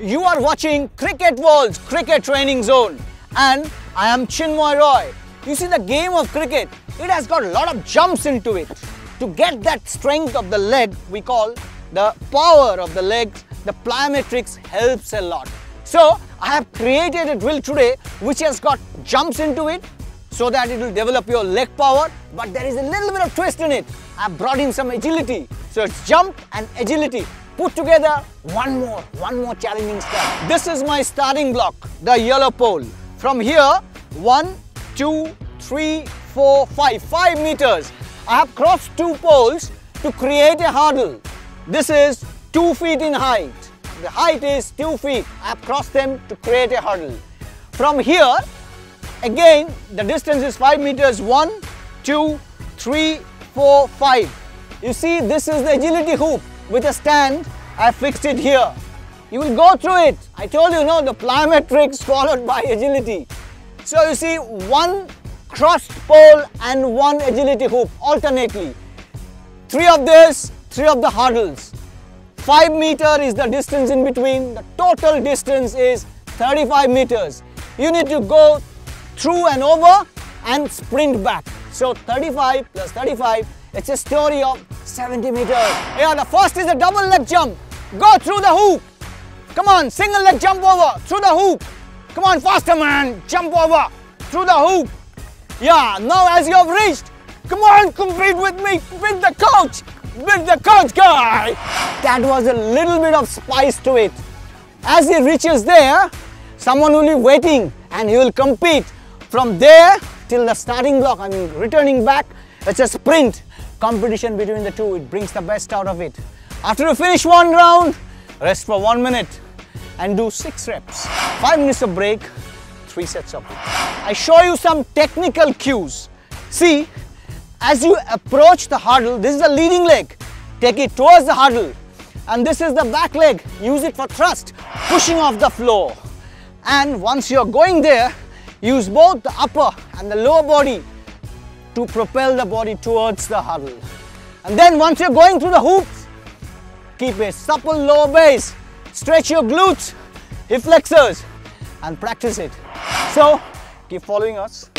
You are watching Cricket World's Cricket Training Zone and I am Chinmoy Roy. You see, the game of cricket, it has got a lot of jumps into it. To get that strength of the leg, we call the power of the legs, the plyometrics helps a lot. So I have created a drill today which has got jumps into it so that it will develop your leg power, but there is a little bit of twist in it. I have brought in some agility. So it's jump and agility. Put together one more challenging step. This is my starting block, the yellow pole. From here, 1, 2, 3, 4, 5 meters. I have crossed two poles to create a hurdle. This is 2 feet in height. The height is 2 feet. I have crossed them to create a hurdle. From here, again, the distance is 5 meters. 1, 2, 3, 4, 5. You see, this is the agility hoop. With a stand, I fixed it here. You will go through it. I told you, no, the plyometrics followed by agility. So you see, one crossed pole and one agility hoop alternately. 3 of this, 3 of the hurdles. 5 meter is the distance in between. The total distance is 35 meters. You need to go through and over and sprint back. So 35 plus 35, it's a story of 70 meters. Yeah, the first is a double leg jump. Go through the hoop. Come on, single leg jump over, through the hoop. Come on, faster man, jump over, through the hoop. Yeah, now as you have reached, come on, compete with me, beat the coach guy. That was a little bit of spice to it. As he reaches there, someone will be waiting and he will compete. From there till the starting block, I mean returning back, it's a sprint. Competition between the two, it brings the best out of it. After you finish one round, rest for 1 minute and do 6 reps. 5 minutes of break, 3 sets of it. I show you some technical cues. See, as you approach the hurdle, this is the leading leg. Take it towards the hurdle. And this is the back leg. Use it for thrust, pushing off the floor. And once you're going there, use both the upper and the lower body to propel the body towards the hurdle. And then once you're going through the hoops, keep a supple lower base, stretch your glutes, hip flexors, and practice it. So keep following us.